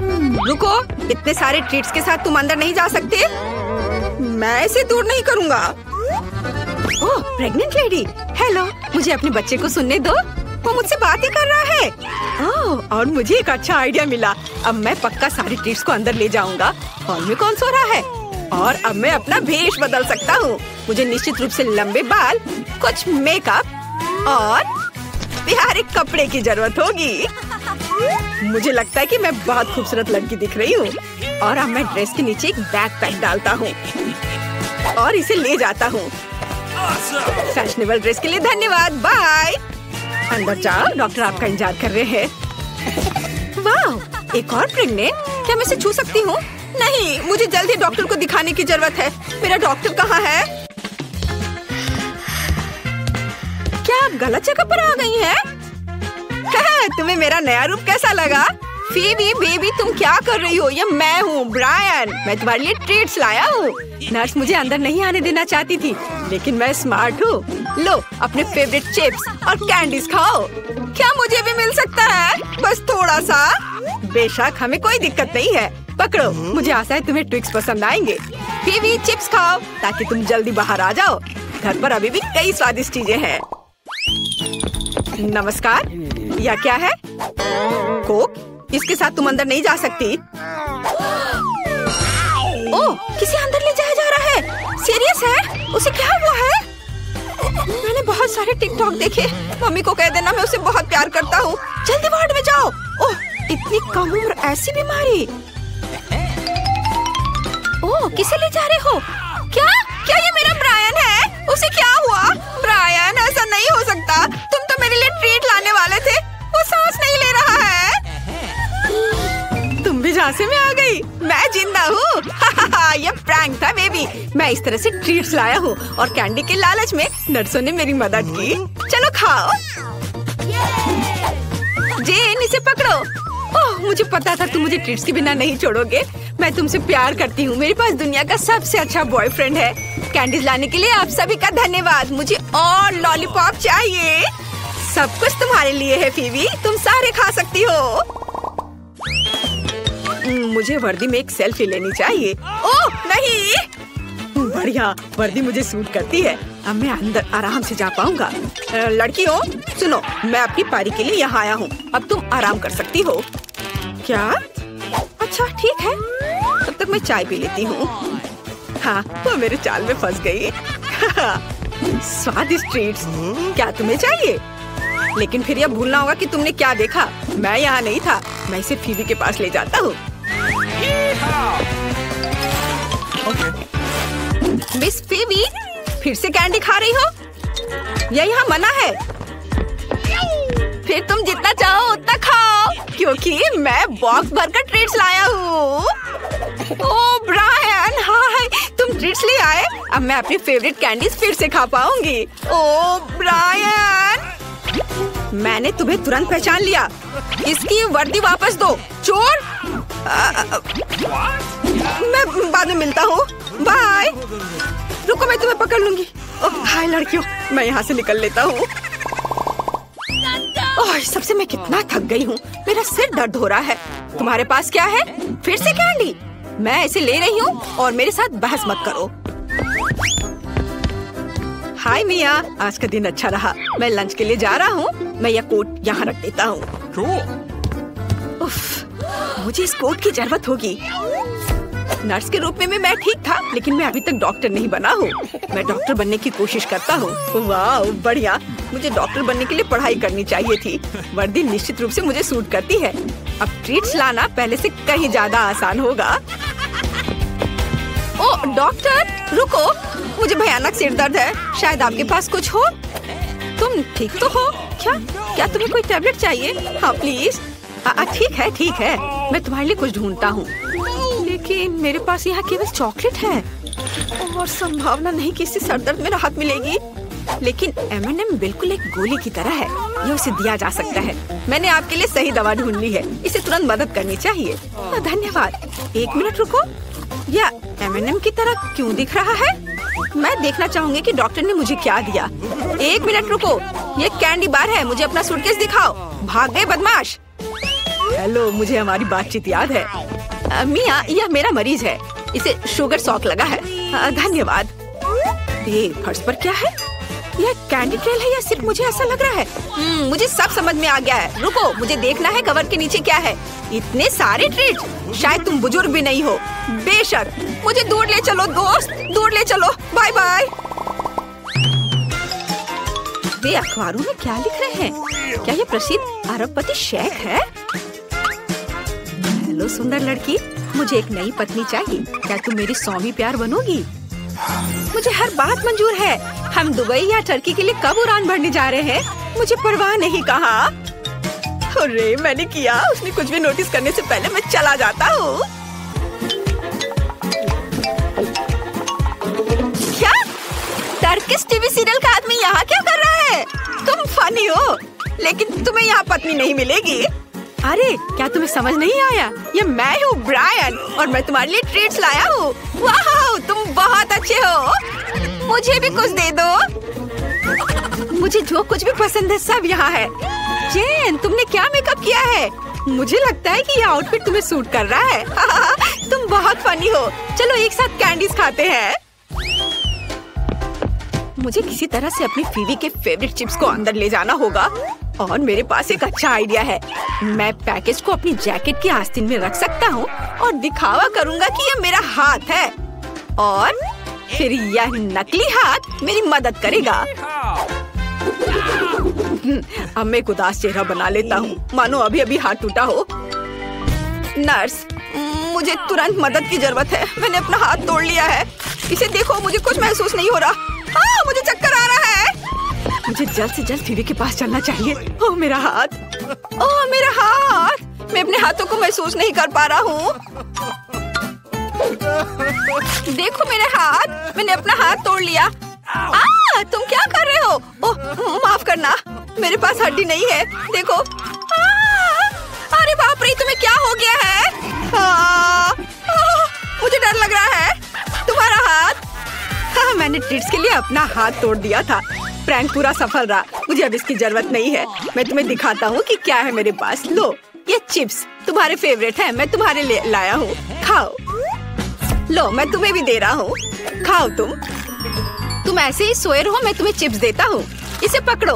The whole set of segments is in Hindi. रुको, इतने सारे ट्रीट्स के साथ तुम अंदर नहीं जा सकते। मैं इसे दूर नहीं करूँगा। ओह, प्रेग्नेंट लेडी, हेलो, मुझे अपने बच्चे को सुनने दो। वो मुझसे बातें कर रहा है। ओह, और मुझे एक अच्छा आइडिया मिला। अब मैं पक्का सारे ट्रीट्स को अंदर ले जाऊंगा। हॉल में कौन सो रहा है? और अब मैं अपना भेष बदल सकता हूँ। मुझे निश्चित रूप से लंबे बाल, कुछ मेकअप और प्यारे कपड़े की जरूरत होगी। मुझे लगता है कि मैं बहुत खूबसूरत लड़की दिख रही हूँ। और अब मैं ड्रेस के नीचे एक बैकपैक डालता हूँ और इसे ले जाता हूँ। फैशनेबल ड्रेस के लिए धन्यवाद, बाय। अंदर जाओ, डॉक्टर आपका इंतजार कर रहे हैं। वाह, एक और प्रेग्नेंट। क्या मैं इसे छू सकती हूँ? नहीं, मुझे जल्दी डॉक्टर को दिखाने की जरूरत है। मेरा डॉक्टर कहाँ है? क्या आप गलत चेकअप पर आ गई हैं? तुम्हें मेरा नया रूप कैसा लगा? फीबी बेबी, तुम क्या कर रही हो? ये मैं हूँ, ब्रायन। मैं तुम्हारे लिए ट्रीट्स लाया हूँ। नर्स मुझे अंदर नहीं आने देना चाहती थी, लेकिन मैं स्मार्ट हूँ। लो, अपने फेवरेट चिप्स और कैंडीज खाओ। क्या मुझे भी मिल सकता है? बस थोड़ा सा। बेशक, हमें कोई दिक्कत नहीं है। पकड़ो, मुझे आशा है तुम्हें ट्विक्स पसंद आएंगे। बेबी, चिप्स खाओ ताकि तुम जल्दी बाहर आ जाओ। घर पर अभी भी कई स्वादिष्ट चीजें हैं। नमस्कार, यह क्या है? कोक? इसके साथ तुम अंदर नहीं जा सकती। ओह, किसे अंदर ले जाया जा रहा है? सीरियस है? उसे क्या हुआ है? मैंने बहुत सारे टिकटॉक देखे। मम्मी को कह देना मैं उसे बहुत प्यार करता हूँ। जल्दी वार्ड में जाओ। ओह, इतनी कम उम्र, ऐसी बीमारी। ओह, किसे ले जा रहे हो? क्या क्या ये मेरा ब्रायन है? उसे क्या हुआ? ब्रायन, ऐसा नहीं हो सकता। तुम तो मेरे लिए ट्रीट लाने वाले थे। वो सांस नहीं ले रहा है। तुम भी झांसे में आ गई। मैं जिंदा हूँ। ये प्रैंक था बेबी। मैं इस तरह से ट्रीट्स लाया हूँ और कैंडी के लालच में नर्सों ने मेरी मदद की। चलो खाओ। जेन, इसे पकड़ो। ओह, मुझे पता था तुम मुझे ट्रीट्स के बिना नहीं छोड़ोगे। मैं तुमसे प्यार करती हूँ। मेरे पास दुनिया का सबसे अच्छा बॉयफ्रेंड है। कैंडीज लाने के लिए आप सभी का धन्यवाद। मुझे और लॉलीपॉप चाहिए। सब कुछ तुम्हारे लिए है फीवी, तुम सारे खा सकती हो। मुझे वर्दी में एक सेल्फी लेनी चाहिए। ओह नहीं, बढ़िया, वर्दी मुझे सूट करती है। अब मैं अंदर आराम से जा पाऊंगा। लड़कियों सुनो, मैं अपनी पारी के लिए यहाँ आया हूँ। अब तुम आराम कर सकती हो। क्या? अच्छा ठीक है, तब तक मैं चाय पी लेती हूँ। हाँ, वो मेरे चाल में फंस गई। स्वादिष्ट ट्रीट्स। क्या तुम्हें चाहिए? लेकिन फिर यह भूलना होगा कि तुमने क्या देखा। मैं यहाँ नहीं था। मैं इसे फीबी के पास ले जाता हूँ। मिस फीबी, फिर से कैंडी खा रही हो? यह यहाँ मना है। फिर तुम जितना चाहो उतना खाओ, क्योंकि मैं बॉक्स भर कर ट्रीट्स लाया हूँ। ओह ब्रायन, हाय, तुम ट्रीट्स ले आए। अब मैं अपनी फेवरेट कैंडीज फिर से खा पाऊंगी। ओह ब्रायन, मैंने तुम्हें तुरंत पहचान लिया। इसकी वर्दी वापस दो, चोर। मैं बाद में मिलता हूँ, बाय। रुको, मैं तुम्हें पकड़ लूंगी। हाय लड़कियों, मैं यहाँ से निकल लेता हूँ। ओह, सबसे मैं कितना थक गई हूँ। मेरा सिर दर्द हो रहा है। तुम्हारे पास क्या है? फिर से कैंडी? मैं इसे ले रही हूँ और मेरे साथ बहस मत करो। हाय मिया, आज का दिन अच्छा रहा। मैं लंच के लिए जा रहा हूँ। मैं यह कोट यहाँ रख देता हूँ। उफ, मुझे इस कोट की जरूरत होगी। नर्स के रूप में मैं ठीक था, लेकिन मैं अभी तक डॉक्टर नहीं बना हूँ। मैं डॉक्टर बनने की कोशिश करता हूँ। वाह बढ़िया, मुझे डॉक्टर बनने के लिए पढ़ाई करनी चाहिए थी। वर्दी निश्चित रूप से मुझे सूट करती है। अब ट्रीट्स लाना पहले से कहीं ज्यादा आसान होगा। ओ डॉक्टर, रुको, मुझे भयानक सिर दर्द है। शायद आपके पास कुछ हो। तुम ठीक तो हो क्या? क्या तुम्हें कोई टैबलेट चाहिए? हाँ प्लीज। ठीक है ठीक है, मैं तुम्हारे लिए कुछ ढूंढता हूँ। लेकिन मेरे पास यहाँ केवल चॉकलेट है और संभावना नहीं कि इससे सर दर्द में राहत मिलेगी। लेकिन M&M बिल्कुल एक गोली की तरह है। ये उसे दिया जा सकता है। मैंने आपके लिए सही दवा ढूंढ ली है। इसे तुरंत मदद करनी चाहिए। धन्यवाद। एक मिनट रुको, यह M&M की तरह क्यों दिख रहा है? मैं देखना चाहूंगी कि डॉक्टर ने मुझे क्या दिया। एक मिनट रुको, ये कैंडी बार है। मुझे अपना सूटकेस दिखाओ। भाग गए बदमाश। चलो, मुझे हमारी बातचीत याद है। मियाँ, यह मेरा मरीज है, इसे शुगर शॉक लगा है। धन्यवाद। ये फर्श पर क्या है? यह कैंडी ट्रेल है या सिर्फ मुझे ऐसा लग रहा है? मुझे सब समझ में आ गया है। रुको, मुझे देखना है कवर के नीचे क्या है। इतने सारे ट्रीट, शायद तुम बुजुर्ग भी नहीं हो। बेशक, मुझे दूर ले चलो दोस्त, दूर ले चलो। Bye bye. वे अखबारों में क्या लिख रहे हैं? क्या ये प्रसिद्ध अरबपति शेख है? हेलो सुंदर लड़की, मुझे एक नई पत्नी चाहिए, क्या तुम मेरी स्वामी प्यार बनोगी? मुझे हर बात मंजूर है। हम दुबई या टर्की के लिए कब उड़ान भरने जा रहे हैं? मुझे परवाह नहीं। कहा अरे मैंने किया, उसने कुछ भी नोटिस करने से पहले मैं चला जाता हूँ। क्या टर्किश टीवी सीरियल का आदमी यहाँ क्या कर रहा है? तुम फनी हो, लेकिन तुम्हें यहाँ पत्नी नहीं मिलेगी। अरे क्या तुम्हें समझ नहीं आया? ये मैं हूँ ब्रायन, और मैं तुम्हारे लिए ट्रीट्स लाया हूँ। वाह, तुम बहुत अच्छे हो, मुझे भी कुछ दे दो। मुझे जो कुछ भी पसंद है सब यहाँ है। जेन, तुमने क्या मेकअप किया है? मुझे लगता है कि ये आउटफिट तुम्हें सूट कर रहा है। तुम बहुत फनी हो। चलो एक साथ कैंडीज खाते हैं। मुझे किसी तरह से अपनी फीवी के फेवरेट चिप्स को अंदर ले जाना होगा, और मेरे पास एक अच्छा आइडिया है। मैं पैकेज को अपनी जैकेट की आस्तीन में रख सकता हूँ और दिखावा करूँगा कि यह मेरा हाथ है, और फिर यह नकली हाथ मेरी मदद करेगा। अब मैं एक उदास चेहरा बना लेता हूँ, मानो अभी अभी हाथ टूटा हो। नर्स, मुझे तुरंत मदद की जरूरत है, मैंने अपना हाथ तोड़ लिया है। इसे देखो, मुझे कुछ महसूस नहीं हो रहा। हाँ, मुझे चक्कर आ रहा है। मुझे जल्द से जल्द फीवी के पास चलना चाहिए। ओह मेरा हाथ, ओह मेरा हाथ, मैं अपने हाथों को महसूस नहीं कर पा रहा हूँ। देखो मेरे हाथ, मैंने अपना हाथ तोड़ लिया। तुम क्या कर रहे हो? ओह माफ करना, मेरे पास हड्डी नहीं है। देखो, अरे बाप रे, तुम्हें क्या हो गया है? मुझे डर लग रहा है। तुम्हारा हाथ? हाँ, मैंने ट्रीट्स के लिए अपना हाथ तोड़ दिया था। प्रैंक पूरा सफल रहा। मुझे अब इसकी जरूरत नहीं है। मैं तुम्हें दिखाता हूँ कि क्या है मेरे पास। लो, ये चिप्स तुम्हारे फेवरेट हैं, मैं तुम्हारे लिए लाया हूँ। खाओ। लो, मैं तुम्हें भी दे रहा हूँ, खाओ। तुम ऐसे ही सोए रहो, मैं तुम्हें चिप्स देता हूँ। इसे पकड़ो।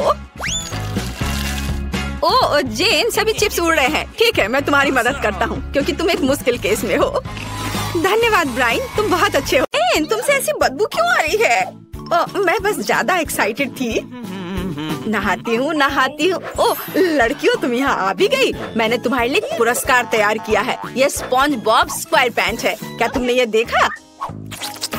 ओ जेन, सभी चिप्स उड़ रहे हैं। ठीक है, मैं तुम्हारी मदद करता हूँ, क्योंकि तुम एक मुश्किल केस में हो। धन्यवाद ब्रायन, तुम बहुत अच्छे हो। जेन, तुमसे ऐसी बदबू क्यों आ रही है? मैं बस ज्यादा एक्साइटेड थी। नहाती हूँ। ओ लड़कियों, तुम यहाँ आ भी गई। मैंने तुम्हारे लिए पुरस्कार तैयार किया है। यह स्पॉन्ज बॉब स्क्वायर पैंट है, क्या तुमने ये देखा?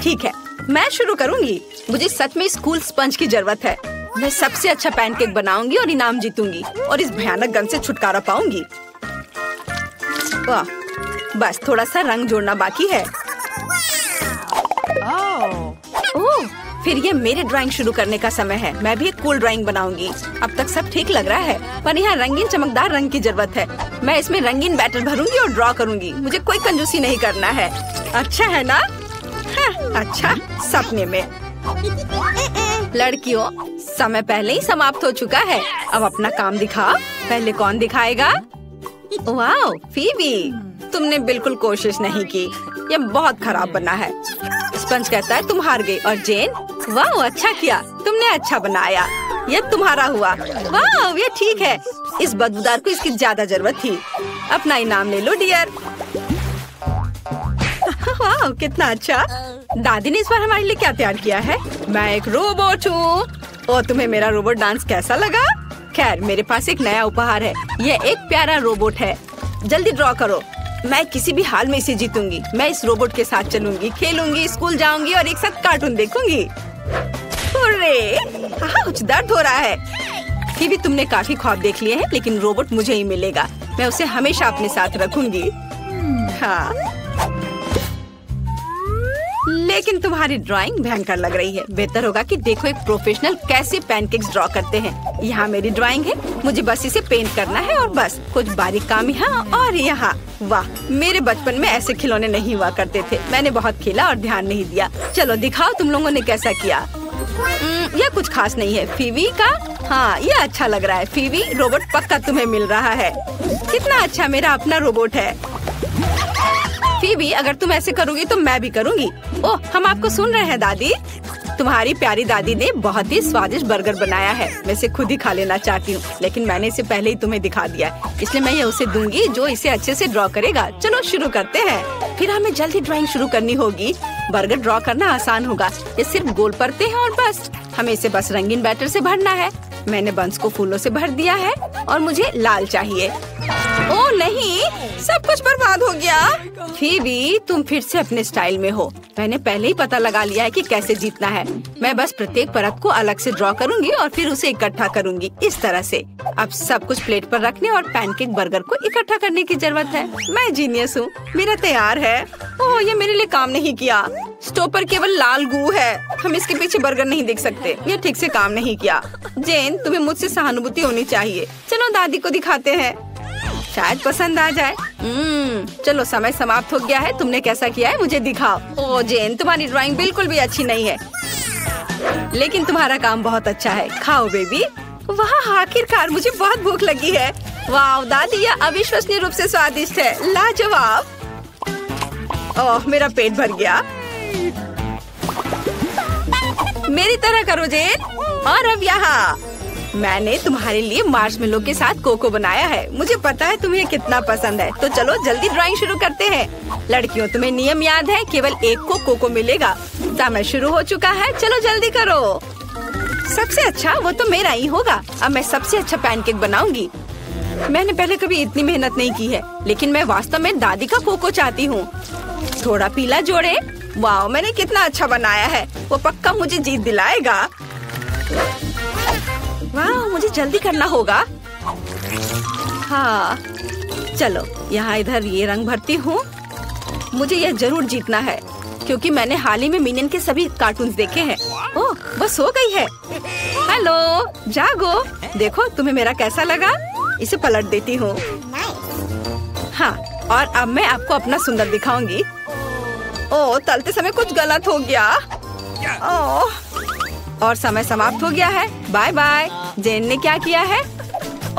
ठीक है, मैं शुरू करूँगी। मुझे सच में स्कूल स्पंज की जरूरत है। मैं सबसे अच्छा पैनकेक बनाऊंगी और इनाम जीतूंगी, और इस भयानक गन से छुटकारा पाऊंगी। बस थोड़ा सा रंग जोड़ना बाकी है। फिर ये मेरे ड्राइंग शुरू करने का समय है। मैं भी एक कूल ड्राइंग बनाऊंगी। अब तक सब ठीक लग रहा है, पर यहाँ रंगीन चमकदार रंग की जरूरत है। मैं इसमें रंगीन बैटर भरूंगी और ड्रॉ करूंगी। मुझे कोई कंजूसी नहीं करना है। अच्छा है ना? हाँ, अच्छा, सपने में। लड़कियों, समय पहले ही समाप्त हो चुका है। अब अपना काम दिखाओ। पहले कौन दिखाएगा? वाओ फीबी, तुमने बिल्कुल कोशिश नहीं की। यह बहुत खराब बना है। स्पंज कहता है तुम हार गई। और जेन, वाह अच्छा किया, तुमने अच्छा बनाया। यह तुम्हारा हुआ। वाह, यह ठीक है। इस बदबूदार को इसकी ज्यादा जरूरत थी। अपना इनाम ले लो डियर। वाह कितना अच्छा। दादी ने इस बार हमारे लिए क्या तैयार किया है? मैं एक रोबोट हूँ। और तुम्हें मेरा रोबोट डांस कैसा लगा? खैर, मेरे पास एक नया उपहार है। यह एक प्यारा रोबोट है। जल्दी ड्रॉ करो। मैं किसी भी हाल में इसे जीतूंगी। मैं इस रोबोट के साथ चलूंगी, खेलूंगी, स्कूल जाऊंगी और एक साथ कार्टून देखूंगी। अरे, कुछ दर्द हो रहा है। फिर भी तुमने काफी ख्वाब देख लिए हैं, लेकिन रोबोट मुझे ही मिलेगा। मैं उसे हमेशा अपने साथ रखूंगी। हाँ, लेकिन तुम्हारी ड्राइंग भयंकर लग रही है। बेहतर होगा कि देखो एक प्रोफेशनल कैसे पैनकेक्स ड्रॉ करते हैं। यहाँ मेरी ड्राइंग है, मुझे बस इसे पेंट करना है, और बस कुछ बारीक काम यहाँ और यहाँ। वाह, मेरे बचपन में ऐसे खिलौने नहीं हुआ करते थे। मैंने बहुत खेला और ध्यान नहीं दिया। चलो दिखाओ तुम लोगों ने कैसा किया। यह कुछ खास नहीं है। फीवी का? हाँ, यह अच्छा लग रहा है। फीवी, रोबोट पक्का तुम्हें मिल रहा है। कितना अच्छा, मेरा अपना रोबोट है। फीवी, अगर तुम ऐसे करोगी तो मैं भी करूँगी। ओह, हम आपको सुन रहे हैं दादी। तुम्हारी प्यारी दादी ने बहुत ही स्वादिष्ट बर्गर बनाया है। मैं इसे खुद ही खा लेना चाहती हूँ, लेकिन मैंने इसे पहले ही तुम्हें दिखा दिया है, इसलिए मैं ये उसे दूंगी जो इसे अच्छे से ड्रॉ करेगा। चलो शुरू करते हैं। फिर हमें जल्दी ड्राइंग शुरू करनी होगी। बर्गर ड्रॉ करना आसान होगा। ये सिर्फ गोल परतें हैं और बस। हमें इसे बस रंगीन बैटर से भरना है। मैंने बंस को फूलों से भर दिया है और मुझे लाल चाहिए। ओह नहीं, सब कुछ बर्बाद हो गया। फीवी, तुम फिर से अपने स्टाइल में हो। मैंने पहले ही पता लगा लिया है कि कैसे जीतना है। मैं बस प्रत्येक परत को अलग से ड्रॉ करूंगी और फिर उसे इकट्ठा करूंगी इस तरह से। अब सब कुछ प्लेट पर रखने और पैनकेक बर्गर को इकट्ठा करने की जरूरत है। मैं जीनियस हूँ, मेरा तैयार है। ओह, ये मेरे लिए काम नहीं किया। स्टोव पर केवल लाल गू है। हम इसके पीछे बर्गर नहीं देख सकते। ये ठीक से काम नहीं किया। जेन, तुम्हें मुझसे सहानुभूति होनी चाहिए। चलो दादी को दिखाते हैं, शायद पसंद आ जाए। चलो, समय समाप्त हो गया है। तुमने कैसा किया है मुझे दिखाओ। ओह जेन, तुम्हारी ड्राइंग बिल्कुल भी अच्छी नहीं है, लेकिन तुम्हारा काम बहुत अच्छा है। खाओ बेबी। वाह, आखिरकार मुझे बहुत भूख लगी है। वाह दादी, यह अविश्वसनीय रूप से स्वादिष्ट है, लाजवाब। ओह, मेरा पेट भर गया। मेरी तरह करो जेन। और अब यहाँ मैंने तुम्हारे लिए मार्शमेलो के साथ कोको बनाया है। मुझे पता है तुम्हें कितना पसंद है, तो चलो जल्दी ड्राइंग शुरू करते हैं। लड़कियों, तुम्हें नियम याद है, केवल एक को कोको मिलेगा। समय शुरू हो चुका है, चलो जल्दी करो। सबसे अच्छा वो तो मेरा ही होगा। अब मैं सबसे अच्छा पैनकेक बनाऊंगी। मैंने पहले कभी इतनी मेहनत नहीं की है, लेकिन मैं वास्तव में दादी का कोको चाहती हूँ। थोड़ा पीला जोड़े। वाह, मैंने कितना अच्छा बनाया है। वो पक्का मुझे जीत दिलाएगा। वाह, मुझे जल्दी करना होगा। हाँ, चलो यहाँ इधर ये रंग भरती हूँ। मुझे यह जरूर जीतना है, क्योंकि मैंने हाल ही में मिनियन के सभी कार्टून्स देखे हैं। ओह, बस हो गई है। हेलो जागो, देखो तुम्हें मेरा कैसा लगा। इसे पलट देती हूँ। हाँ, और अब मैं आपको अपना सुंदर दिखाऊंगी। ओह, तलते समय कुछ गलत हो गया। ओह, और समय समाप्त हो गया है। Bye bye. जेन ने क्या किया है?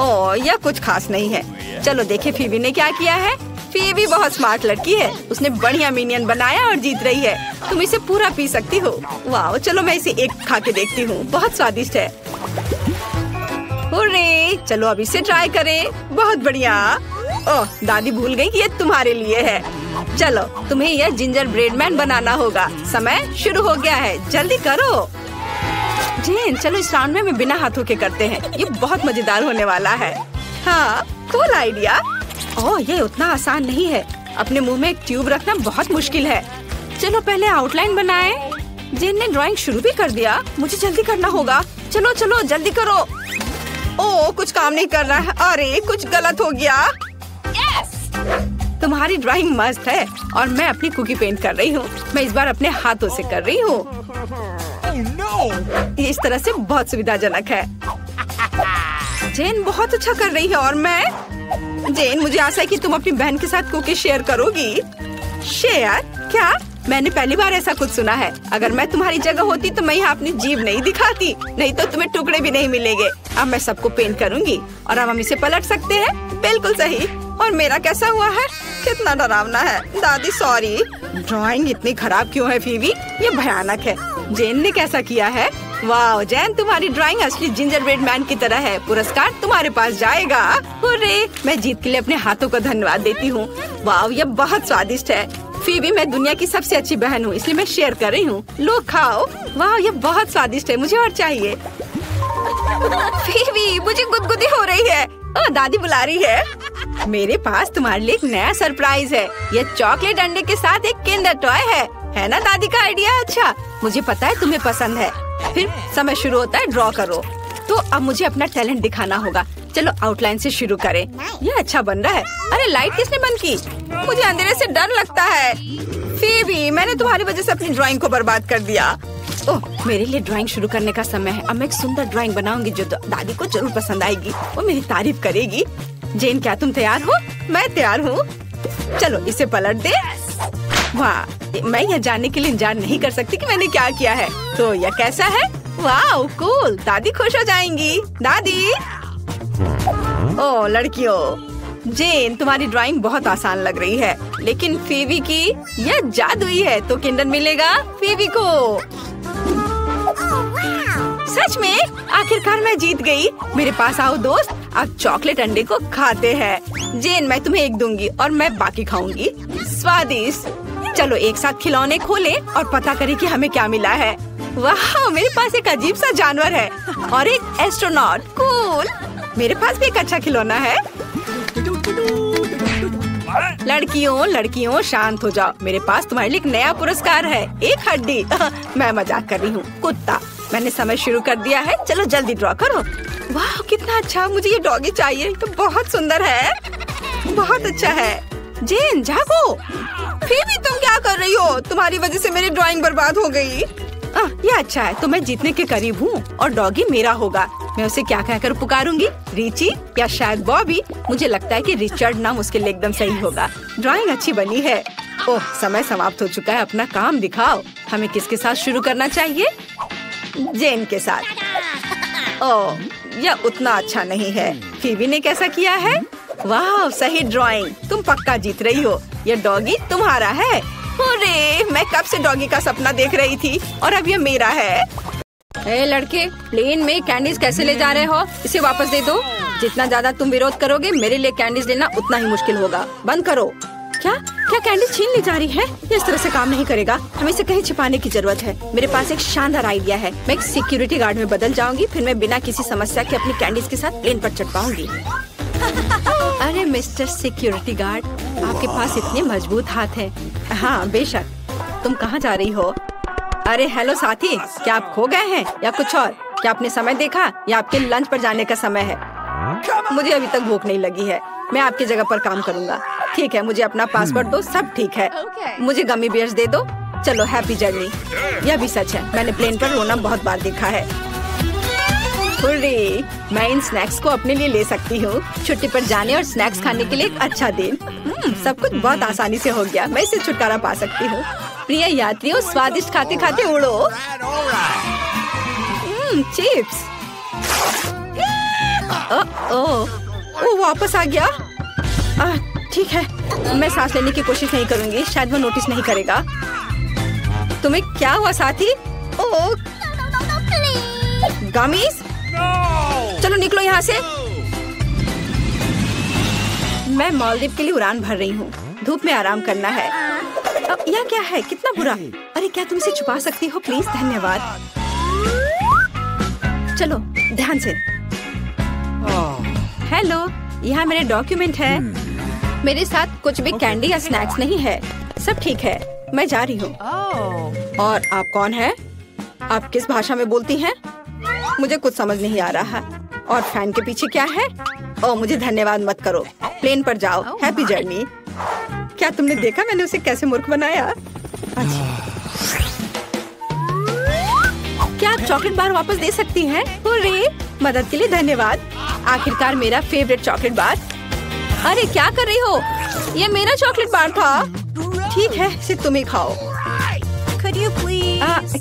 ओह, यह कुछ खास नहीं है। चलो देखें फीवी ने क्या किया है। फीवी बहुत स्मार्ट लड़की है। उसने बढ़िया मिनियन बनाया और जीत रही है। तुम इसे पूरा पी सकती हो। वाह, चलो मैं इसे एक खा के देखती हूँ। बहुत स्वादिष्ट है। हुर्रे, चलो अब इसे ट्राई करें। बहुत बढ़िया। ओह, दादी भूल गयी कि ये तुम्हारे लिए है। चलो, तुम्हें यह जिंजर ब्रेड मैन बनाना होगा। समय शुरू हो गया है, जल्दी करो। जेन, चलो इस राउंड में बिना हाथों के करते हैं। ये बहुत मजेदार होने वाला है। हाँ, कूल आइडिया। ओह, ये उतना आसान नहीं है। अपने मुंह में एक ट्यूब रखना बहुत मुश्किल है। चलो पहले आउटलाइन बनाएं। जेन ने ड्राइंग शुरू भी कर दिया। मुझे जल्दी करना होगा। चलो चलो जल्दी करो। ओह, कुछ काम नहीं कर रहा है। अरे, कुछ गलत हो गया। तुम्हारी ड्राइंग मस्त है और मैं अपनी कुकी पेंट कर रही हूँ। मैं इस बार अपने हाथों से कर रही हूँ। ये इस तरह से बहुत सुविधाजनक है। जेन बहुत अच्छा कर रही है और मैं। जेन, मुझे आशा है कि तुम अपनी बहन के साथ कुकी शेयर करोगी। शेयर? क्या? मैंने पहली बार ऐसा कुछ सुना है। अगर मैं तुम्हारी जगह होती तो मैं यहाँ अपनी जीभ नहीं दिखाती, नहीं तो तुम्हें टुकड़े भी नहीं मिलेंगे। अब मैं सबको पेंट करूँगी और अब हम इसे पलट सकते हैं। बिल्कुल सही। और मेरा कैसा हुआ है? कितना डरावना है। दादी सॉरी, ड्राइंग इतनी खराब क्यों है फीवी? ये भयानक है। जेन ने कैसा किया है? वाह जेन, तुम्हारी ड्राइंग असली जिंजर ब्रेड मैन की तरह है। पुरस्कार तुम्हारे पास जाएगा। हुर्रे, मैं जीत के लिए अपने हाथों को धन्यवाद देती हूँ। वाह, यह बहुत स्वादिष्ट है। फीवी, मैं दुनिया की सबसे अच्छी बहन हूँ, इसलिए मैं शेयर कर रही हूँ। लो खाओ। वाह, यह बहुत स्वादिष्ट है। मुझे और चाहिए। फीवी, मुझे गुदगुदी हो रही है। ओह, दादी बुला रही है। मेरे पास तुम्हारे लिए एक नया सरप्राइज है। यह चॉकलेट अंडे के साथ एक किंडर टॉय है ना? दादी का आइडिया अच्छा। मुझे पता है तुम्हें पसंद है। फिर समय शुरू होता है। ड्रॉ करो। तो अब मुझे अपना टैलेंट दिखाना होगा। चलो आउटलाइन से शुरू करें। यह अच्छा बन रहा है। अरे, लाइट किसने बंद की? मुझे अंधेरे से डर लगता है। फीवी, मैंने तुम्हारी वजह से अपनी ड्राइंग को बर्बाद कर दिया। ओह, मेरे लिए ड्राइंग शुरू करने का समय है। अब मैं एक सुंदर ड्राइंग बनाऊंगी जो दादी को जरूर पसंद आएगी। वो मेरी तारीफ करेगी। जेन, क्या तुम तैयार हो? मैं तैयार हूँ। चलो इसे पलट दे। वाह, मैं यह जानने के लिए इंतजार नहीं कर सकती कि मैंने क्या किया है। तो यह कैसा है? वाह कूल, दादी खुश हो जाएंगी। दादी, ओ लड़कियों, जेन तुम्हारी ड्राइंग बहुत आसान लग रही है, लेकिन फीवी की यह जादुई है। तो किंडर मिलेगा फीवी को। सच में, आखिरकार मैं जीत गई। मेरे पास आओ दोस्त, अब चॉकलेट अंडे को खाते हैं। जेन, मैं तुम्हें एक दूंगी और मैं बाकी खाऊंगी। स्वादिष्ट। चलो एक साथ खिलौने खोलें और पता करें कि हमें क्या मिला है। वाह, मेरे पास एक अजीब सा जानवर है और एक एस्ट्रोनॉट। कूल, मेरे पास भी एक अच्छा खिलौना है। लड़कियों लड़कियों, शांत हो जाओ। मेरे पास तुम्हारे लिए एक नया पुरस्कार है, एक हड्डी। मैं मजाक कर रही हूँ। कुत्ता, मैंने समय शुरू कर दिया है। चलो जल्दी ड्रॉ करो। वाह कितना अच्छा, मुझे ये डॉगी चाहिए। तो बहुत सुंदर है, बहुत अच्छा है। जेन जागो। फीबी, तुम क्या कर रही हो? तुम्हारी वजह से मेरी ड्राइंग बर्बाद हो गई। ये अच्छा है, तो मैं जीतने के करीब हूँ और डॉगी मेरा होगा। मैं उसे क्या कहकर पुकारूंगी? रिची या शायद बॉबी? मुझे लगता है कि रिचर्ड नाम उसके लिए एकदम सही होगा। ड्राइंग अच्छी बनी है। ओह, समय समाप्त हो चुका है। अपना काम दिखाओ। हमें किसके साथ शुरू करना चाहिए? जेन के साथ। ओह, यह उतना अच्छा नहीं है। फीबी ने कैसा किया है? वाह, सही ड्राइंग। तुम पक्का जीत रही हो। यह डॉगी तुम्हारा है। अरे, मैं कब से डॉगी का सपना देख रही थी और अब यह मेरा है। ए लड़के, प्लेन में कैंडीज कैसे ले जा रहे हो? इसे वापस दे दो। जितना ज्यादा तुम विरोध करोगे, मेरे लिए कैंडीज लेना उतना ही मुश्किल होगा। बंद करो। क्या कैंडीज छीन ली जा रही है? ये इस तरह से काम नहीं करेगा। हमें इसे कहीं छिपाने की जरूरत है। मेरे पास एक शानदार आइडिया है। मैं एक सिक्योरिटी गार्ड में बदल जाऊंगी, फिर मैं बिना किसी समस्या के अपनी कैंडीज के साथ प्लेन पर चढ़ पाऊंगी। अरे मिस्टर सिक्योरिटी गार्ड, आपके पास इतने मजबूत हाथ है। हाँ बेशक। तुम कहाँ जा रही हो? अरे हेलो साथी, क्या आप खो गए हैं या कुछ और? क्या आपने समय देखा? या आपके लंच पर जाने का समय है? मुझे अभी तक भूख नहीं लगी है। मैं आपकी जगह पर काम करूँगा। ठीक है, मुझे अपना पासवर्ड दो। सब ठीक है। मुझे गमी बियर्स दे दो। चलो, हैप्पी जर्नी। यह भी सच है, मैंने प्लेन पर रोना बहुत बार देखा है। हुर्रे, मैं इन स्नैक्स को अपने लिए ले सकती हूँ। छुट्टी पर जाने और स्नैक्स खाने के लिए एक अच्छा दिन। सब कुछ बहुत आसानी से हो गया। मैं इसे छुटकारा पा सकती हूँ। प्रिय यात्रियों, स्वादिष्ट खाते खाते उड़ो। चिप्स। ओ, वापस आ गया। ठीक है, मैं सांस लेने की कोशिश नहीं करूँगी। शायद वो नोटिस नहीं करेगा। तुम्हें क्या हुआ साथी? Oh, gummies. चलो निकलो यहाँ से। मैं मालदीव के लिए उड़ान भर रही हूँ। धूप में आराम करना है। अब यह क्या है? कितना बुरा। अरे क्या तुम इसे छुपा सकती हो प्लीज? धन्यवाद। चलो ध्यान से। हेलो, यहाँ मेरे डॉक्यूमेंट है। मेरे साथ कुछ भी कैंडी या स्नैक्स नहीं है। सब ठीक है, मैं जा रही हूँ। और आप कौन है? आप किस भाषा में बोलती हैं? मुझे कुछ समझ नहीं आ रहा। और फैन के पीछे क्या है? ओह, मुझे धन्यवाद मत करो। प्लेन पर जाओ। Happy journey. क्या तुमने देखा मैंने उसे कैसे मूर्ख बनाया? क्या आप चॉकलेट बार वापस दे सकती हैं? अरे मदद के लिए धन्यवाद। आखिरकार मेरा फेवरेट चॉकलेट बार। अरे क्या कर रही हो? ये मेरा चॉकलेट बार था। ठीक है, इसे तुम ही खाओ।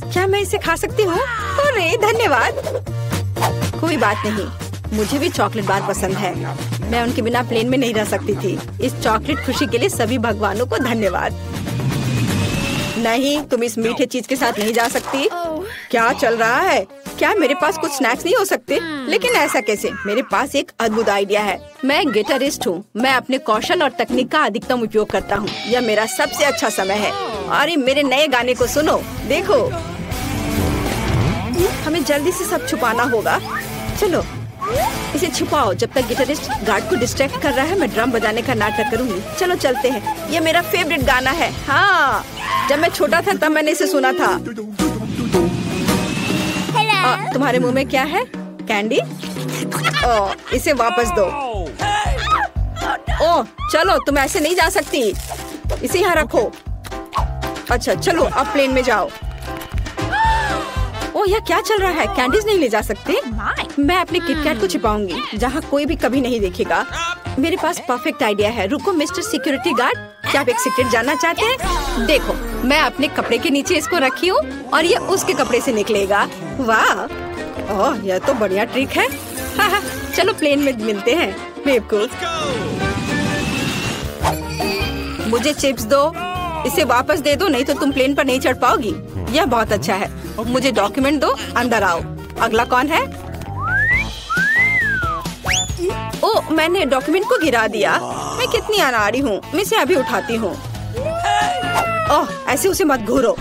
क्या मैं इसे खा सकती हूँ? अरे धन्यवाद। कोई बात नहीं, मुझे भी चॉकलेट बार पसंद है। मैं उनके बिना प्लेन में नहीं रह सकती थी। इस चॉकलेट खुशी के लिए सभी भगवानों को धन्यवाद। नहीं, तुम इस मीठे चीज के साथ नहीं जा सकती। क्या चल रहा है? क्या मेरे पास कुछ स्नैक्स नहीं हो सकते? लेकिन ऐसा कैसे? मेरे पास एक अद्भुत आइडिया है। मैं गिटारिस्ट हूँ। मैं अपने कौशल और तकनीक का अधिकतम उपयोग करता हूँ। यह मेरा सबसे अच्छा समय है। अरे मेरे नए गाने को सुनो। देखो, हमें जल्दी से सब छुपाना होगा। चलो इसे छुपाओ। जब तक गिटारिस्ट गार्ड को डिस्ट्रैक्ट कर रहा है, मैं ड्रम बजाने का नाटक करूंगी। चलो चलते हैं। यह मेरा फेवरेट गाना है। हाँ, जब मैं छोटा था तब मैंने इसे सुना था। तुम्हारे मुंह में क्या है? कैंडी। इसे वापस दो। ओह चलो, तुम ऐसे नहीं जा सकती। इसे यहाँ रखो। अच्छा चलो, अब प्लेन में जाओ। ओह, यह क्या चल रहा है? कैंडीज नहीं ले जा सकते। मैं अपने किटकैट को छिपाऊंगी, जहाँ कोई भी कभी नहीं देखेगा। मेरे पास परफेक्ट आइडिया है। रुको मिस्टर सिक्योरिटी गार्ड, क्या आप एक सीक्रेट जानना चाहते हैं? देखो, मैं अपने कपड़े के नीचे इसको रखी हूँ और ये उसके कपड़े से निकलेगा। वाह, ओह यह तो बढ़िया ट्रिक है। हाँ, चलो प्लेन में मिलते हैं। बेवकूफ, मुझे चिप्स दो। इसे वापस दे दो, नहीं तो तुम प्लेन पर नहीं चढ़ पाओगी। यह बहुत अच्छा है। मुझे डॉक्यूमेंट दो। अंदर आओ। अगला कौन है? ओह, मैंने डॉक्यूमेंट को गिरा दिया। मैं कितनी अनाड़ी हूँ। मैं इसे अभी उठाती हूँ। ओह, ऐसे उसे मत घूरो।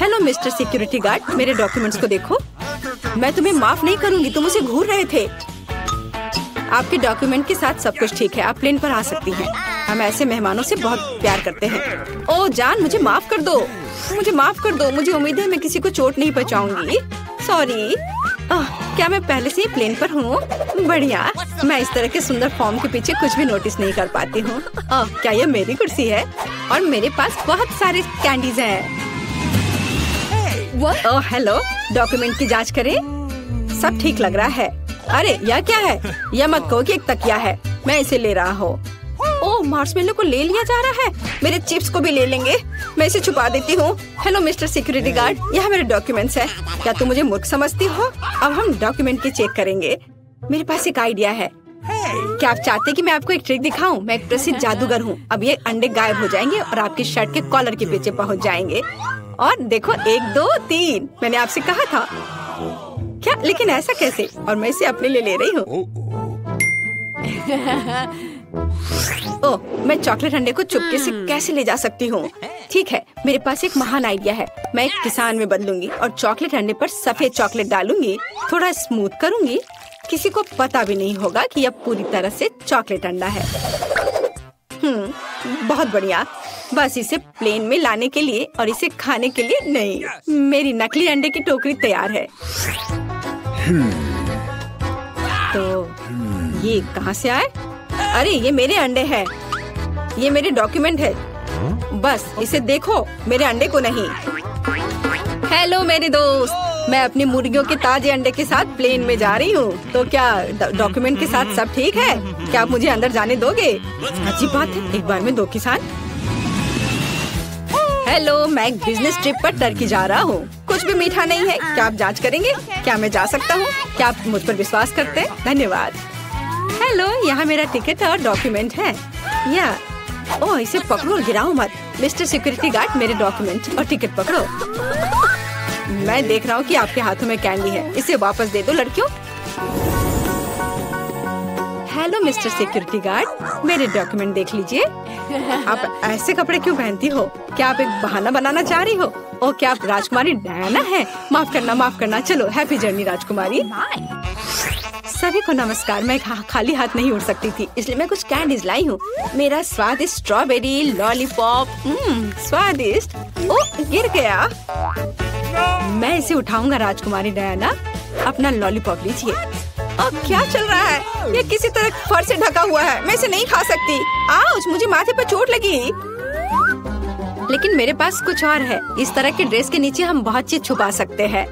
हेलो मिस्टर सिक्योरिटी गार्ड, मेरे डॉक्यूमेंट्स को देखो। मैं तुम्हें माफ नहीं करूँगी, तुम उसे घूर रहे थे। आपके डॉक्यूमेंट के साथ सब कुछ ठीक है, आप प्लेन पर आ सकती हैं। हम ऐसे मेहमानों से बहुत प्यार करते हैं। ओह जान, मुझे माफ कर दो, मुझे माफ कर दो। मुझे उम्मीद है मैं किसी को चोट नहीं पहुँचाऊंगी। सॉरी। क्या मैं पहले से ही प्लेन पर हूँ? बढ़िया। मैं इस तरह के सुंदर फॉर्म के पीछे कुछ भी नोटिस नहीं कर पाती हूँ। क्या यह मेरी कुर्सी है? और मेरे पास बहुत सारे कैंडीज हैं। ओह हेलो, डॉक्यूमेंट की जांच करें। सब ठीक लग रहा है। अरे यह क्या है? यह मत कहो कि एक तकिया है। मैं इसे ले रहा हूँ। ओह, मार्शमेलो को ले लिया जा रहा है। मेरे चिप्स को भी ले लेंगे। मैं इसे छुपा देती हूँ। हेलो मिस्टर सिक्योरिटी गार्ड, यह मेरे डॉक्यूमेंट्स है। क्या तुम मुझे मूर्ख समझती हो? अब हम डॉक्यूमेंट की चेक करेंगे। मेरे पास एक आइडिया है। क्या आप चाहते कि मैं आपको एक ट्रिक दिखाऊं? मैं एक प्रसिद्ध जादूगर हूँ। अब ये अंडे गायब हो जाएंगे और आपकी शर्ट के कॉलर के पीछे पहुँच जाएंगे। और देखो, 1 2 3। मैंने आपसे कहा था क्या? लेकिन ऐसा कैसे? और मैं इसे अपने लिए ले रही हूँ। ओह, मैं चॉकलेट अंडे को चुपके से कैसे ले जा सकती हूँ? ठीक है, मेरे पास एक महान आइडिया है। मैं एक किसान में बदलूंगी और चॉकलेट अंडे पर सफेद चॉकलेट डालूंगी, थोड़ा स्मूथ करूंगी। किसी को पता भी नहीं होगा कि यह पूरी तरह से चॉकलेट अंडा है। बहुत बढ़िया। बस इसे प्लेन में लाने के लिए और इसे खाने के लिए नहीं। मेरी नकली अंडे की टोकरी तैयार है। तो ये कहाँ से आए? अरे ये मेरे अंडे हैं। ये मेरे डॉक्यूमेंट है। बस इसे देखो, मेरे अंडे को नहीं। हेलो मेरे दोस्त, मैं अपनी मुर्गियों के ताजे अंडे के साथ प्लेन में जा रही हूँ। तो क्या डॉक्यूमेंट के साथ सब ठीक है? क्या आप मुझे अंदर जाने दोगे? अच्छी बात है, एक बार में 2 किसान। हेलो, मैं एक बिजनेस ट्रिप पर टर्की जा रहा हूँ। कुछ भी मीठा नहीं है। क्या आप जाँच करेंगे? क्या मैं जा सकता हूँ? क्या आप मुझ पर विश्वास करते हैं? धन्यवाद। हेलो, यहाँ मेरा टिकट और डॉक्यूमेंट है। या ओह, इसे पकड़ो और गिराओ मत। मिस्टर सिक्योरिटी गार्ड, मेरे डॉक्यूमेंट और टिकट पकड़ो। मैं देख रहा हूँ कि आपके हाथों में कैंडी है। इसे वापस दे दो लड़कियों। हेलो मिस्टर सिक्योरिटी गार्ड, मेरे डॉक्यूमेंट देख लीजिए। आप ऐसे कपड़े क्यों पहनती हो? क्या आप एक बहाना बनाना चाह रही हो? ओह, क्या आप राजकुमारी डायना है? माफ करना, माफ करना। चलो, हैप्पी जर्नी राजकुमारी। सभी को नमस्कार। मैं खाली हाथ नहीं उड़ सकती थी, इसलिए मैं कुछ कैंडीज लाई हूँ। मेरा स्वादिष्ट स्ट्रॉबेरी लॉलीपॉप। स्वादिष्ट। ओह, गिर गया। मैं इसे उठाऊंगा। राजकुमारी डायना, अपना लॉलीपॉप लीजिए। अब क्या चल रहा है? ये किसी तरह फर से ढका हुआ है। मैं इसे नहीं खा सकती। आउच, मुझे माथे पर चोट लगी। लेकिन मेरे पास कुछ और है। इस तरह के ड्रेस के नीचे हम बहुत चीज छुपा सकते हैं।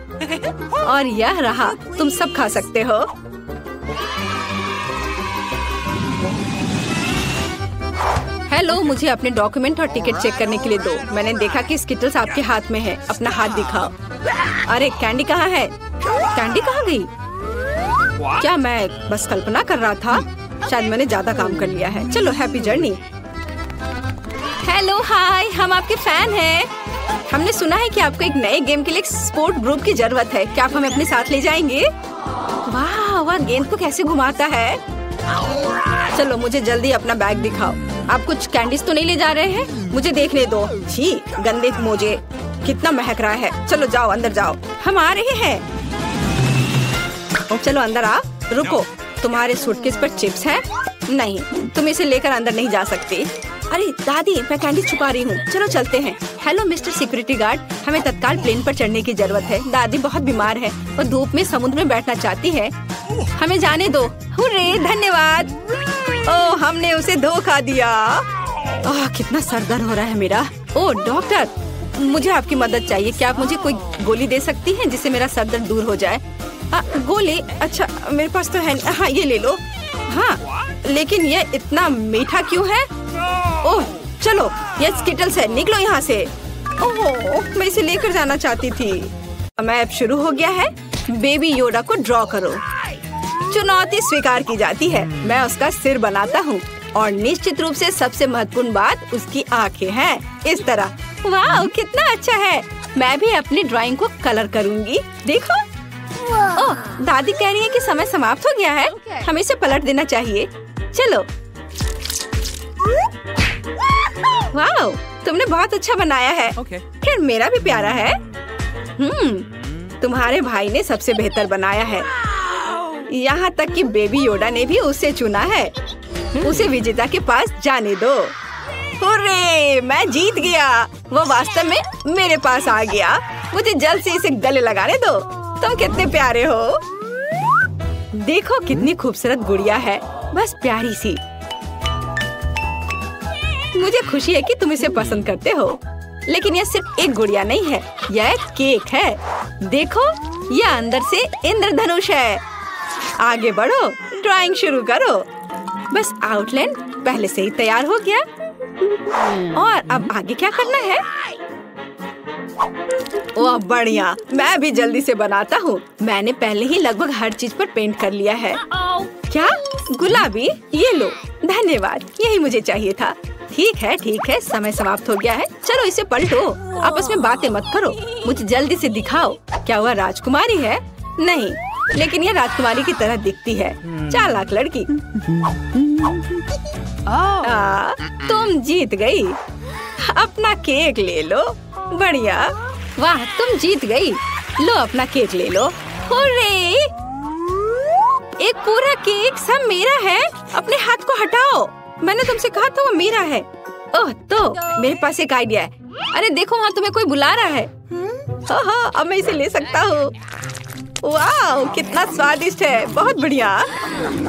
और यह रहा, तुम सब खा सकते हो। हेलो, मुझे अपने डॉक्यूमेंट और टिकट चेक करने के लिए दो। मैंने देखा कि स्किटल्स आपके हाथ में है। अपना हाथ दिखाओ। अरे कैंडी कहाँ है? कैंडी कहाँ गई? क्या मैं बस कल्पना कर रहा था? शायद मैंने ज्यादा काम कर लिया है। चलो, हैप्पी जर्नी। हेलो, हाय, हम आपके फैन हैं। हमने सुना है कि आपको एक नए गेम के लिए एक स्पोर्ट ग्रुप की जरूरत है। क्या आप हमें अपने साथ ले जाएंगे? वाह वाह, गेंद को कैसे घुमाता है। चलो, मुझे जल्दी अपना बैग दिखाओ। आप कुछ कैंडीज तो नहीं ले जा रहे हैं? मुझे देखने दो। छी, गंदे मोजे, कितना महक रहा है। चलो जाओ, अंदर जाओ, हम आ रहे हैं। चलो अंदर आ। रुको, तुम्हारे सूटकेस पर चिप्स हैं? नहीं, तुम इसे लेकर अंदर नहीं जा सकती। अरे दादी, मैं कैंडी छुपा रही हूँ। चलो चलते हैं। हेलो मिस्टर सिक्योरिटी गार्ड, हमें तत्काल प्लेन पर चढ़ने की जरूरत है। दादी बहुत बीमार है और धूप में समुद्र में बैठना चाहती है। हमें जाने दो। हुर्रे, धन्यवाद। ओह, हमने उसे धोखा दिया। ओह, कितना सर दर्द हो रहा है मेरा। ओह डॉक्टर, मुझे आपकी मदद चाहिए। क्या आप मुझे कोई गोली दे सकती है जिससे मेरा सर दर्द दूर हो जाए? गोली? अच्छा, मेरे पास तो है। हाँ, ये ले लो। हाँ, लेकिन यह इतना मीठा क्यों है? ओह, चलो ये स्किटल्स है, निकलो यहाँ से। ओह, मैं इसे लेकर जाना चाहती थी। मैप शुरू हो गया है। बेबी योडा को ड्रॉ करो। चुनौती स्वीकार की जाती है। मैं उसका सिर बनाता हूँ और निश्चित रूप से सबसे महत्वपूर्ण बात उसकी आंखें हैं। इस तरह। वाह कितना अच्छा है। मैं भी अपनी ड्राइंग को कलर करूँगी। देखो। ओह, दादी कह रही है कि समय समाप्त हो गया है, हमें इसे पलट देना चाहिए। चलो। वाओ, तुमने बहुत अच्छा बनाया है। खैर मेरा भी प्यारा है। तुम्हारे भाई ने सबसे बेहतर बनाया है। यहाँ तक कि बेबी योडा ने भी उसे चुना है। उसे विजेता के पास जाने दो। हुर्रे, मैं जीत गया। वो वास्तव में मेरे पास आ गया। मुझे जल्द से इसे गले लगाने दो। तुम कितने प्यारे हो। देखो कितनी खूबसूरत गुड़िया है, बस प्यारी सी। मुझे खुशी है कि तुम इसे पसंद करते हो। लेकिन यह सिर्फ एक गुड़िया नहीं है, यह एक केक है। देखो, यह अंदर से इंद्रधनुष है। आगे बढ़ो, ड्राइंग शुरू करो। बस आउटलाइन पहले से ही तैयार हो गया। और अब आगे क्या करना है? ओह बढ़िया, मैं भी जल्दी से बनाता हूँ। मैंने पहले ही लगभग हर चीज पर पेंट कर लिया है। क्या गुलाबी? ये लो, धन्यवाद, यही मुझे चाहिए था। ठीक है, समय समाप्त हो गया है। चलो इसे पलटो। आपस में बातें मत करो, मुझे जल्दी से दिखाओ। क्या वह राजकुमारी है? नहीं, लेकिन यह राजकुमारी की तरह दिखती है। चालाक लड़की। तुम जीत गई। अपना केक ले लो। बढ़िया, वाह तुम जीत गई। लो अपना केक ले लो। हुर्रे, एक पूरा केक, सब मेरा है। अपने हाथ को हटाओ। मैंने तुमसे कहा था वो मेरा है। ओह तो मेरे पास एक आइडिया है। अरे देखो, वहाँ तुम्हें कोई बुला रहा है। हाँ, अब मैं इसे ले सकता हूँ। वाह कितना स्वादिष्ट है, बहुत बढ़िया।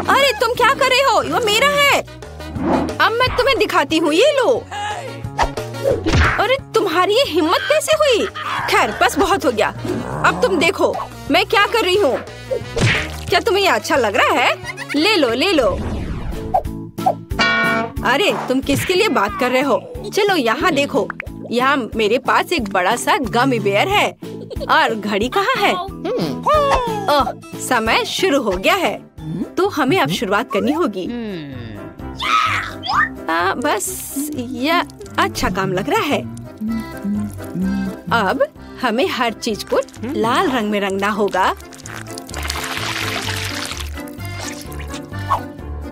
अरे तुम क्या कर रहे हो? वो मेरा है। अब मैं तुम्हें दिखाती हूँ, ये लो। अरे तुम्हारी ये हिम्मत कैसे हुई? खैर बस बहुत हो गया। अब तुम देखो मैं क्या कर रही हूँ। क्या तुम्हें ये अच्छा लग रहा है? ले लो ले लो। अरे तुम किसके लिए बात कर रहे हो? चलो यहाँ देखो, यहाँ मेरे पास एक बड़ा सा गमी बेयर है। और घड़ी कहाँ है? ओह समय शुरू हो गया है, तो हमें अब शुरुआत करनी होगी। बस यह अच्छा काम लग रहा है। अब हमें हर चीज को लाल रंग में रंगना होगा।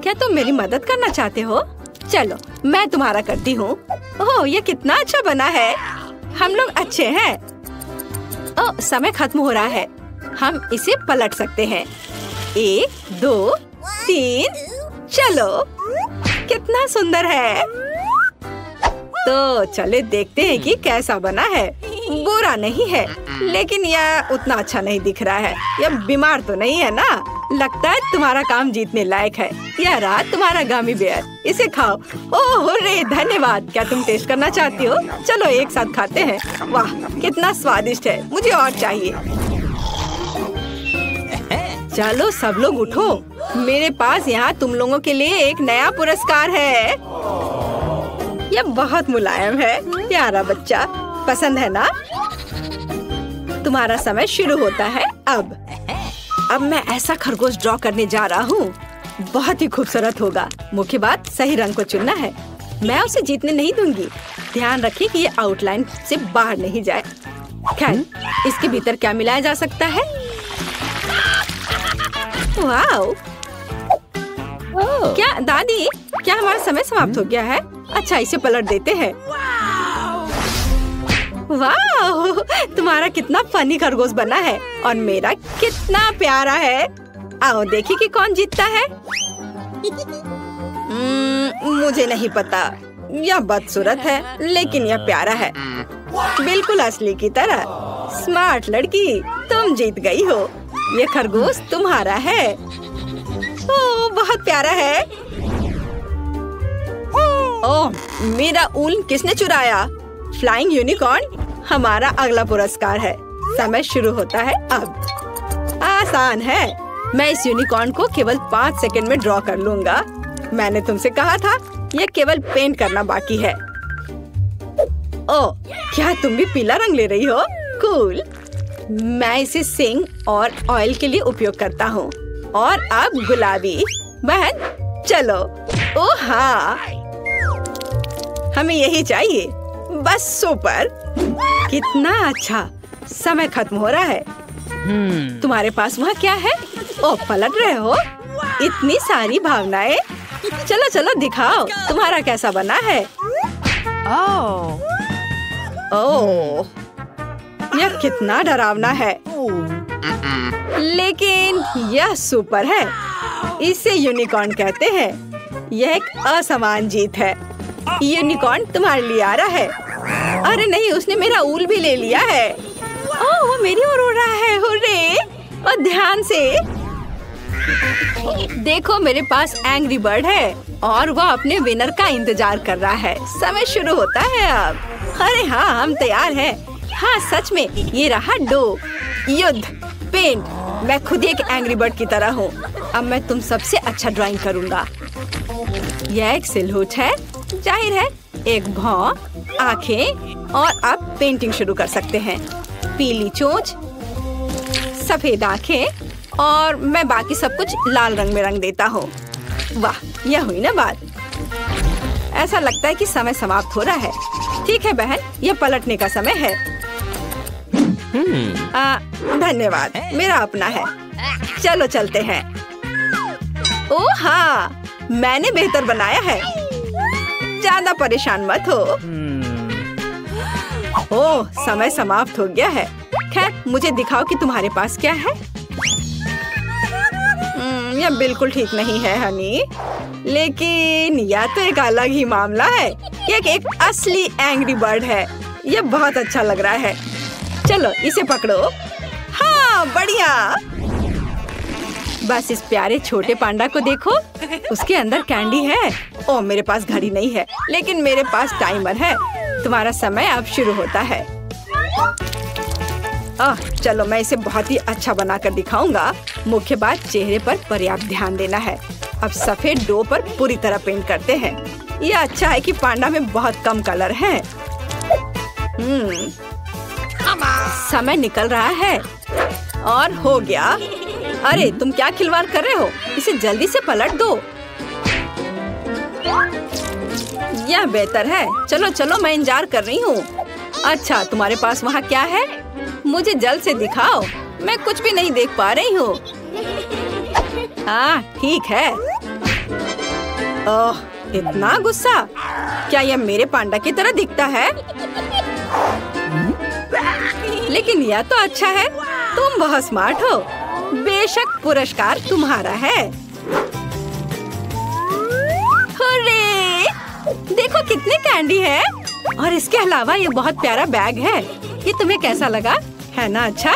क्या तुम मेरी मदद करना चाहते हो? चलो मैं तुम्हारा करती हूँ। ओह ये कितना अच्छा बना है। हम लोग अच्छे हैं। ओह समय खत्म हो रहा है, हम इसे पलट सकते हैं। 1 2 3। चलो कितना सुंदर है। तो चले देखते हैं कि कैसा बना है। बुरा नहीं है, लेकिन यह उतना अच्छा नहीं दिख रहा है। यह बीमार तो नहीं है ना? लगता है तुम्हारा काम जीतने लायक है। यह रहा तुम्हारा गमी बेयर, इसे खाओ। ओह रे धन्यवाद। क्या तुम टेस्ट करना चाहती हो? चलो एक साथ खाते हैं। वाह कितना स्वादिष्ट है, मुझे और चाहिए। चलो सब लोग उठो, मेरे पास यहाँ तुम लोगों के लिए एक नया पुरस्कार है। यह बहुत मुलायम है। प्यारा बच्चा, पसंद है ना? तुम्हारा समय शुरू होता है अब। अब मैं ऐसा खरगोश ड्रॉ करने जा रहा हूँ, बहुत ही खूबसूरत होगा। मुख्य बात सही रंग को चुनना है। मैं उसे जीतने नहीं दूंगी। ध्यान रखिए कि ये आउटलाइन से बाहर नहीं जाए। खैर इसके भीतर क्या मिलाया जा सकता है? वाओ, क्या दादी, क्या हमारा समय समाप्त हो गया है? अच्छा इसे पलट देते हैं। वाह तुम्हारा कितना फनी खरगोश बना है और मेरा कितना प्यारा है। आओ देखिए कि कौन जीतता है। मुझे नहीं पता। यह बदसूरत है, लेकिन यह प्यारा है, बिल्कुल असली की तरह। स्मार्ट लड़की, तुम जीत गई हो। यह खरगोश तुम्हारा है। ओह बहुत प्यारा है। ओह मेरा ऊन किसने चुराया? फ्लाइंग यूनिकॉर्न हमारा अगला पुरस्कार है। समय शुरू होता है अब। आसान है, मैं इस यूनिकॉर्न को केवल 5 सेकंड में ड्रॉ कर लूँगा। मैंने तुमसे कहा था, यह केवल पेंट करना बाकी है। ओह, क्या तुम भी पीला रंग ले रही हो? कूल। मैं इसे सिंग और ऑयल के लिए उपयोग करता हूँ। और अब गुलाबी। बहन चलो। ओह हाँ, हमें यही चाहिए। बस सुपर। कितना अच्छा। समय खत्म हो रहा है। तुम्हारे पास वहाँ क्या है? ओ, पलट रहे हो? इतनी सारी भावनाएं। चलो चलो दिखाओ तुम्हारा कैसा बना है। ओह, यह कितना डरावना है, लेकिन यह सुपर है। इसे यूनिकॉर्न कहते हैं। यह एक असमान जीत है। यूनिकॉर्न तुम्हारे लिए आ रहा है। अरे नहीं, उसने मेरा ऊल भी ले लिया है। ओह, वो मेरी ओर उड़ रहा है। हुर्रे! और ध्यान से देखो, मेरे पास एंग्री बर्ड है और वह अपने विनर का इंतजार कर रहा है। समय शुरू होता है अब। अरे हाँ, हम तैयार हैं। हाँ सच में, ये रहा डो। युद्ध पेंट। मैं खुद एक एंग्री बर्ड की तरह हूँ। अब मैं तुम सबसे अच्छा ड्राइंग करूँगा। यह एक सिलहुट है, जाहिर है एक भौं, आँखें, और अब पेंटिंग शुरू कर सकते हैं। पीली चोंच, सफेद आँखें, और मैं बाकी सब कुछ लाल रंग में रंग देता हूँ। वाह, यह हुई ना बात। ऐसा लगता है कि समय समाप्त हो रहा है। ठीक है बहन, यह पलटने का समय है। धन्यवाद, मेरा अपना है। चलो चलते हैं। ओह हाँ, मैंने बेहतर बनाया है। ज्यादा परेशान मत हो। ओह, समय समाप्त हो गया है। खैर, मुझे दिखाओ कि तुम्हारे पास क्या है। यह बिल्कुल ठीक नहीं है हनी, लेकिन यह तो एक अलग ही मामला है। यह एक असली एंग्री बर्ड है। यह बहुत अच्छा लग रहा है। चलो इसे पकड़ो। हाँ बढ़िया। बस इस प्यारे छोटे पांडा को देखो। उसके अंदर कैंडी है। ओह, मेरे पास घड़ी नहीं है, लेकिन मेरे पास टाइमर है। तुम्हारा समय अब शुरू होता है। चलो मैं इसे बहुत ही अच्छा बनाकर दिखाऊंगा। मुख्य बात चेहरे पर पर्याप्त ध्यान देना है। अब सफेद डो पर पूरी तरह पेंट करते हैं। यह अच्छा है कि पांडा में बहुत कम कलर है। समय निकल रहा है और हो गया। अरे तुम क्या खिलवाड़ कर रहे हो? इसे जल्दी से पलट दो। यह बेहतर है। चलो चलो, मैं इंतजार कर रही हूँ। अच्छा, तुम्हारे पास वहाँ क्या है? मुझे जल्द से दिखाओ। मैं कुछ भी नहीं देख पा रही हूँ। ठीक है। ओह, इतना गुस्सा। क्या यह मेरे पांडा की तरह दिखता है? लेकिन यह तो अच्छा है। तुम बहुत स्मार्ट हो। बेशक पुरस्कार तुम्हारा है। हुर्रे! देखो कितने कैंडी है। और इसके अलावा ये बहुत प्यारा बैग है। ये तुम्हें कैसा लगा? है ना अच्छा?